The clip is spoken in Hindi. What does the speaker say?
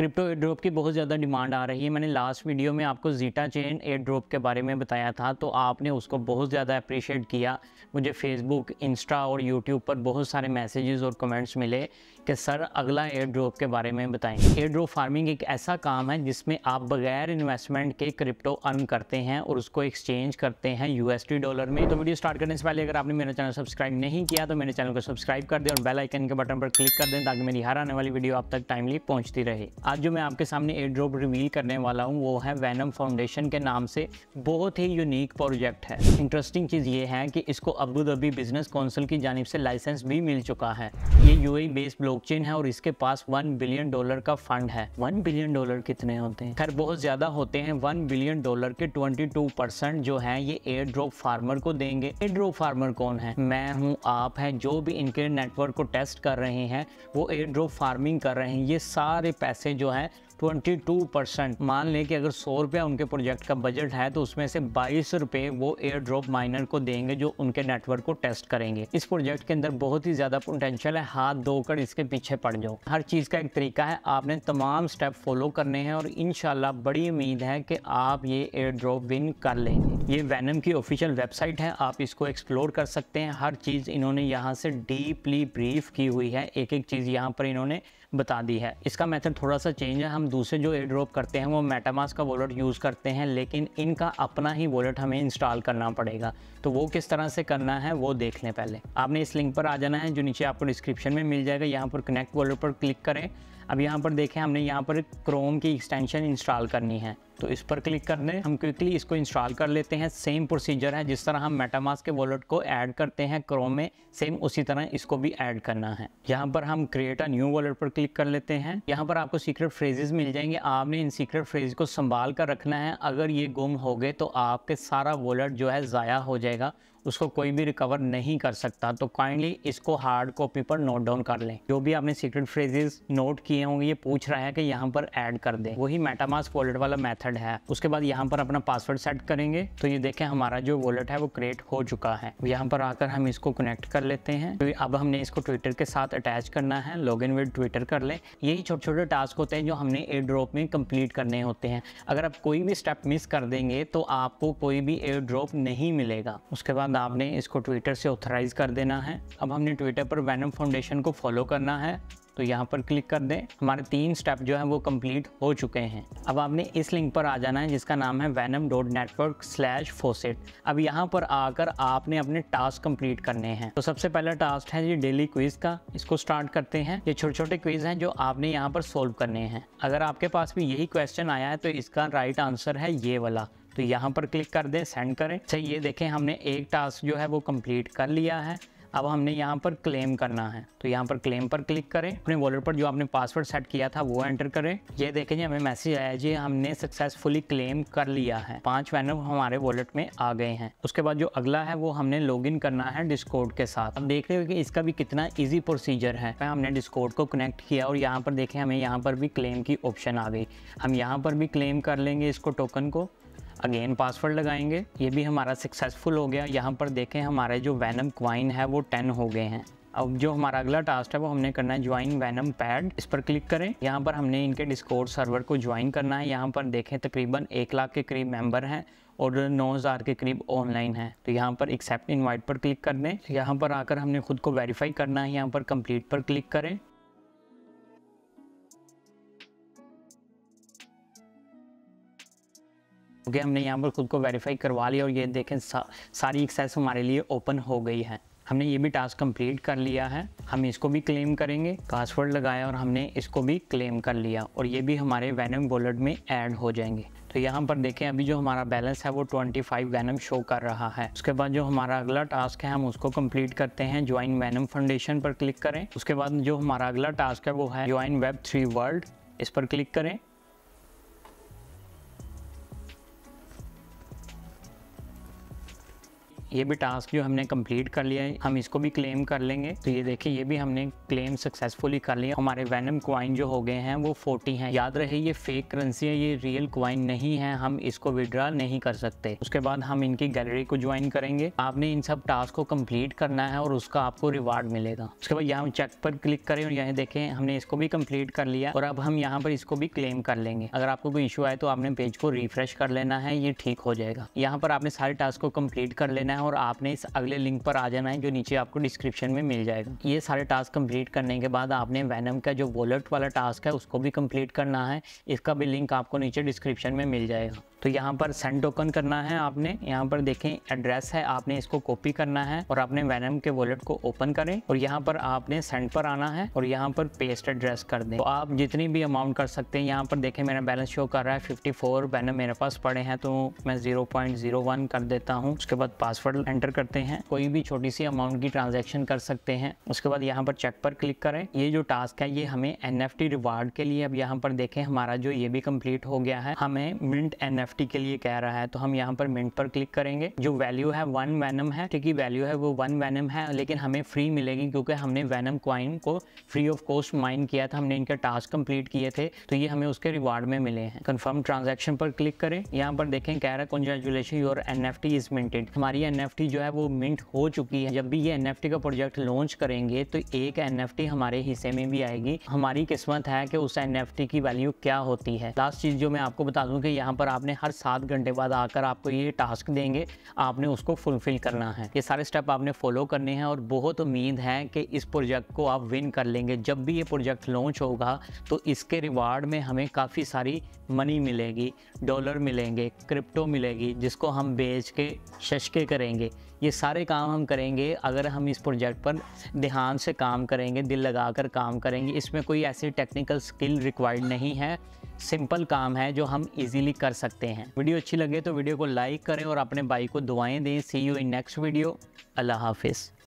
क्रिप्टो एयर ड्रॉप की बहुत ज़्यादा डिमांड आ रही है। मैंने लास्ट वीडियो में आपको जीटा चेन एयर ड्रॉप के बारे में बताया था, तो आपने उसको बहुत ज़्यादा अप्रिशिएट किया। मुझे फेसबुक, इंस्टा और यूट्यूब पर बहुत सारे मैसेजेस और कमेंट्स मिले कि सर अगला एयर ड्रॉप के बारे में बताएं। एयर ड्रॉप फार्मिंग एक ऐसा काम है जिसमें आप बगैर इन्वेस्टमेंट के क्रिप्टो अर्न करते हैं और उसको एक्सचेंज करते हैं यूएसडी डॉलर में। तो वीडियो स्टार्ट करने से पहले अगर आपने मेरा चैनल सब्सक्राइब नहीं किया तो मेरे चैनल को सब्सक्राइब कर दें और बेल आइकन के बटन पर क्लिक कर दें ताकि मेरी हर आने वाली वीडियो आप तक टाइमली पहुँचती रहे। आज जो मैं आपके सामने एयर ड्रॉप रिवील करने वाला हूँ वो है वेनम फाउंडेशन के नाम से, बहुत ही यूनिक प्रोजेक्ट है। इंटरेस्टिंग चीज़ ये है कि इसको अबू धाबी बिजनेस काउंसिल की जानिब से लाइसेंस भी मिल चुका है। ये यूएई बेस्ड ब्लॉकचेन है और इसके पास $1 बिलियन का फंड है। $1 बिलियन कितने होते हैं? खैर बहुत ज़्यादा होते हैं। $1 बिलियन के 22% जो है ये एयर ड्रॉप फार्मर को देंगे। एयर ड्रॉप फार्मर कौन है? मैं हूँ, आप हैं, जो भी इनके नेटवर्क को टेस्ट कर रहे हैं वो एयर ड्रॉप फार्मिंग कर रहे हैं। ये सारे पैसे जो है 22%, मान लें कि अगर 100 रुपया उनके प्रोजेक्ट का बजट है तो उसमें से 22 रुपये वो एयर ड्रॉप माइनर को देंगे जो उनके नेटवर्क को टेस्ट करेंगे। इस प्रोजेक्ट के अंदर बहुत ही ज़्यादा पोटेंशियल है, हाथ धोकर इसके पीछे पड़ जाओ। हर चीज़ का एक तरीका है, आपने तमाम स्टेप फॉलो करने हैं और इंशाल्लाह बड़ी उम्मीद है कि आप ये एयर ड्रॉप विन कर लेंगे। ये वेनम की ऑफिशियल वेबसाइट है, आप इसको एक्सप्लोर कर सकते हैं। हर चीज़ इन्होंने यहाँ से डीपली ब्रीफ की हुई है, एक एक चीज़ यहाँ पर इन्होंने बता दी है। इसका मेथड थोड़ा सा चेंज है। हम दूसरे जो एयर ड्रॉप करते हैं वो मेटामास्क का वॉलेट यूज़ करते हैं, लेकिन इनका अपना ही वॉलेट हमें इंस्टॉल करना पड़ेगा। तो वो किस तरह से करना है वो देख लें। पहले आपने इस लिंक पर आ जाना है जो नीचे आपको डिस्क्रिप्शन में मिल जाएगा। यहाँ पर कनेक्ट वॉलेट पर क्लिक करें। अब यहाँ पर देखें, हमने यहाँ पर क्रोम की एक्सटेंशन इंस्टॉल करनी है तो इस पर क्लिक कर दें। हम क्विकली इसको इंस्टॉल कर लेते हैं। सेम प्रोसीजर है जिस तरह हम मेटामास्क के वॉलेट को ऐड करते हैं क्रोम में, सेम उसी तरह इसको भी ऐड करना है। यहाँ पर हम क्रिएट अ न्यू वॉलेट पर क्लिक कर लेते हैं। यहाँ पर आपको सीक्रेट फ्रेजेस मिल जाएंगे, आपने इन सीक्रेट फ्रेज को संभाल कर रखना है। अगर ये गुम हो गए तो आपके सारा वॉलेट जो है ज़ाया हो जाएगा, उसको कोई भी रिकवर नहीं कर सकता। तो काइंडली इसको हार्ड कॉपी पर नोट डाउन कर लें। जो भी आपने सीक्रेट फ्रेजेस नोट किए होंगे ये पूछ रहा है कि यहाँ पर ऐड कर दें, वही मेटामास्क वॉलेट वाला मेथड है। उसके बाद यहाँ पर अपना पासवर्ड सेट करेंगे तो ये देखें हमारा जो वॉलेट है वो क्रिएट हो चुका है। यहाँ पर आकर हम इसको कनेक्ट कर लेते हैं। तो अब हमने इसको ट्विटर के साथ अटैच करना है। लॉग इन विद ट्विटर कर लें। यही छोटे छोटे टास्क होते हैं जो हमने एयर ड्रॉप में कंप्लीट करने होते हैं। अगर आप कोई भी स्टेप मिस कर देंगे तो आपको कोई भी एयर ड्रॉप नहीं मिलेगा। उसके बाद आपने इसको ट्विटर से ऑथराइज कर देना है। अब हमने ट्विटर पर वेनम फाउंडेशन को फॉलो करना है तो यहाँ पर क्लिक कर दें। हमारे 3 स्टेप जो है वो कंप्लीट हो चुके हैं। अब आपने इस लिंक पर आ जाना है जिसका नाम है venom.network/faucet। अब यहाँ पर आकर आपने अपने टास्क कंप्लीट करने हैं। तो सबसे पहला टास्क है ये डेली क्विज का, इसको स्टार्ट करते हैं। ये छोटे छोटे क्विज हैं जो आपने यहाँ पर सोल्व करने हैं। अगर आपके पास भी यही क्वेश्चन आया है तो इसका राइट आंसर है ये वाला, तो यहाँ पर क्लिक कर दें, सेंड करें। सही, ये देखें हमने एक टास्क जो है वो कंप्लीट कर लिया है। अब हमने यहाँ पर क्लेम करना है तो यहाँ पर क्लेम पर क्लिक करें। अपने वॉलेट पर जो आपने पासवर्ड सेट किया था वो एंटर करें। ये देखें जी हमें मैसेज आया जी हमने सक्सेसफुली क्लेम कर लिया है। 5 वेनम हमारे वॉलेट में आ गए हैं। उसके बाद जो अगला है वो हमने लॉगिन करना है डिस्कॉर्ड के साथ। अब देख रहे हो कि इसका भी कितना ईजी प्रोसीजर है। हमने डिस्कॉर्ड को कनेक्ट किया और यहाँ पर देखें हमें यहाँ पर भी क्लेम की ऑप्शन आ गई। हम यहाँ पर भी क्लेम कर लेंगे इसको, टोकन को। अगेन पासवर्ड लगाएंगे, ये भी हमारा सक्सेसफुल हो गया। यहाँ पर देखें हमारे जो वेनम क्वाइन है वो 10 हो गए हैं। अब जो हमारा अगला टास्क है वो हमने करना है ज्वाइन वेनम पैड, इस पर क्लिक करें। यहाँ पर हमने इनके डिस्कॉर्ड सर्वर को ज्वाइन करना है। यहाँ पर देखें तकरीबन 1 लाख के करीब मेंबर हैं और 9,000 के करीब ऑनलाइन है। तो यहाँ पर एक्सेप्ट इन्वाइट पर क्लिक कर दें। यहाँ पर आकर हमने खुद को वेरीफाई करना है। यहाँ पर कंप्लीट पर क्लिक करें। ओके, हमने यहाँ पर खुद को वेरीफाई करवा लिया और ये देखें सारी एक्सेस हमारे लिए ओपन हो गई है। हमने ये भी टास्क कंप्लीट कर लिया है। हम इसको भी क्लेम करेंगे, पासवर्ड लगाया और हमने इसको भी क्लेम कर लिया और ये भी हमारे वेनम वॉलेट में ऐड हो जाएंगे। तो यहाँ पर देखें अभी जो हमारा बैलेंस है वो 25 वेनम शो कर रहा है। उसके बाद जो हमारा अगला टास्क है हम उसको कंप्लीट करते हैं। ज्वाइन वेनम फाउंडेशन पर क्लिक करें। उसके बाद जो हमारा अगला टास्क है वो है ज्वाइन Web3 World, इस पर क्लिक करें। ये भी टास्क जो हमने कंप्लीट कर लिया है, हम इसको भी क्लेम कर लेंगे। तो ये देखिए ये भी हमने क्लेम सक्सेसफुली कर लिया। हमारे वेनम क्वाइन जो हो गए हैं वो 40 हैं। याद रहे ये फेक करेंसी है, ये रियल क्वाइन नहीं है, हम इसको विड्रॉ नहीं कर सकते। उसके बाद हम इनकी गैलरी को ज्वाइन करेंगे। आपने इन सब टास्क को कंप्लीट करना है और उसका आपको रिवार्ड मिलेगा। उसके बाद यहाँ चेक पर क्लिक करें और यहाँ देखें हमने इसको भी कंप्लीट कर लिया और अब हम यहाँ पर इसको भी क्लेम कर लेंगे। अगर आपको कोई इशू आए तो आपने पेज को रिफ्रेश कर लेना है, ये ठीक हो जाएगा। यहाँ पर आपने सारे टास्क को कंप्लीट कर लेना है और आपने इस अगले लिंक पर आ जाना है जो नीचे आपको डिस्क्रिप्शन में मिल जाएगा। ये सारे टास्क कंप्लीट करने के बाद आपने वेनम का जो वॉलेट वाला टास्क है उसको भी कंप्लीट करना है। इसका भी लिंक आपको नीचे डिस्क्रिप्शन में मिल जाएगा। तो यहाँ पर सेंड टोकन करना है आपने, यहाँ पर देखें एड्रेस है, आपने इसको कॉपी करना है और आपने वेनम के वॉलेट को ओपन करें और यहाँ पर आपने सेंड पर आना है और यहाँ पर पेस्ट एड्रेस कर दें। तो आप जितनी भी अमाउंट कर सकते हैं। यहाँ पर देखें मेरा बैलेंस शो कर रहा है 54 वेनम मेरे पास पड़े हैं, तो मैं 0.01 कर देता हूँ। उसके बाद पासवर्ड एंटर करते हैं, कोई भी छोटी सी अमाउंट की ट्रांजेक्शन कर सकते हैं। उसके बाद यहाँ पर चेक पर क्लिक करें। ये जो टास्क है ये हमें NFT रिवार्ड के लिए, अब यहाँ पर देखें हमारा जो ये भी कंप्लीट हो गया है, हमें मिंट NFT के लिए कह रहा है। तो हम यहाँ पर मिंट पर क्लिक करेंगे। जो वैल्यू है 1 वेनम है, ठीक है, वैल्यू है वो 1 वेनम है, लेकिन हमें फ्री मिलेगी क्योंकि हमने वेनम क्वाइन को फ्री ऑफ कॉस्ट माइन किया था, हमने इनके टास्क कंप्लीट किए थे, तो ये हमें उसके रिवार्ड में मिले हैं। कंफर्म ट्रांजैक्शन पर क्लिक करें। यहाँ पर देखें कह रहा है congratulation your NFT is minted. हमारी NFT जो है वो मिंट हो चुकी है। जब भी ये NFT का प्रोजेक्ट लॉन्च करेंगे तो एक NFT हमारे हिस्से में भी आएगी। हमारी किस्मत है कि उस NFT की वैल्यू क्या होती है। लास्ट चीज जो मैं आपको बता दूं कि यहाँ पर आपने हर 7 घंटे बाद आकर आपको ये टास्क देंगे, आपने उसको फुलफिल करना है। ये सारे स्टेप आपने फॉलो करने हैं और बहुत उम्मीद है कि इस प्रोजेक्ट को आप विन कर लेंगे। जब भी ये प्रोजेक्ट लॉन्च होगा तो इसके रिवार्ड में हमें काफ़ी सारी मनी मिलेगी, डॉलर मिलेंगे, क्रिप्टो मिलेगी, जिसको हम बेच के शशके करेंगे। ये सारे काम हम करेंगे अगर हम इस प्रोजेक्ट पर ध्यान से काम करेंगे, दिल लगाकर काम करेंगे। इसमें कोई ऐसी टेक्निकल स्किल रिक्वायर्ड नहीं है, सिंपल काम है जो हम इजीली कर सकते हैं। वीडियो अच्छी लगे तो वीडियो को लाइक करें और अपने भाई को दुआएं दें। See you in next video. अल्लाह हाफिज़।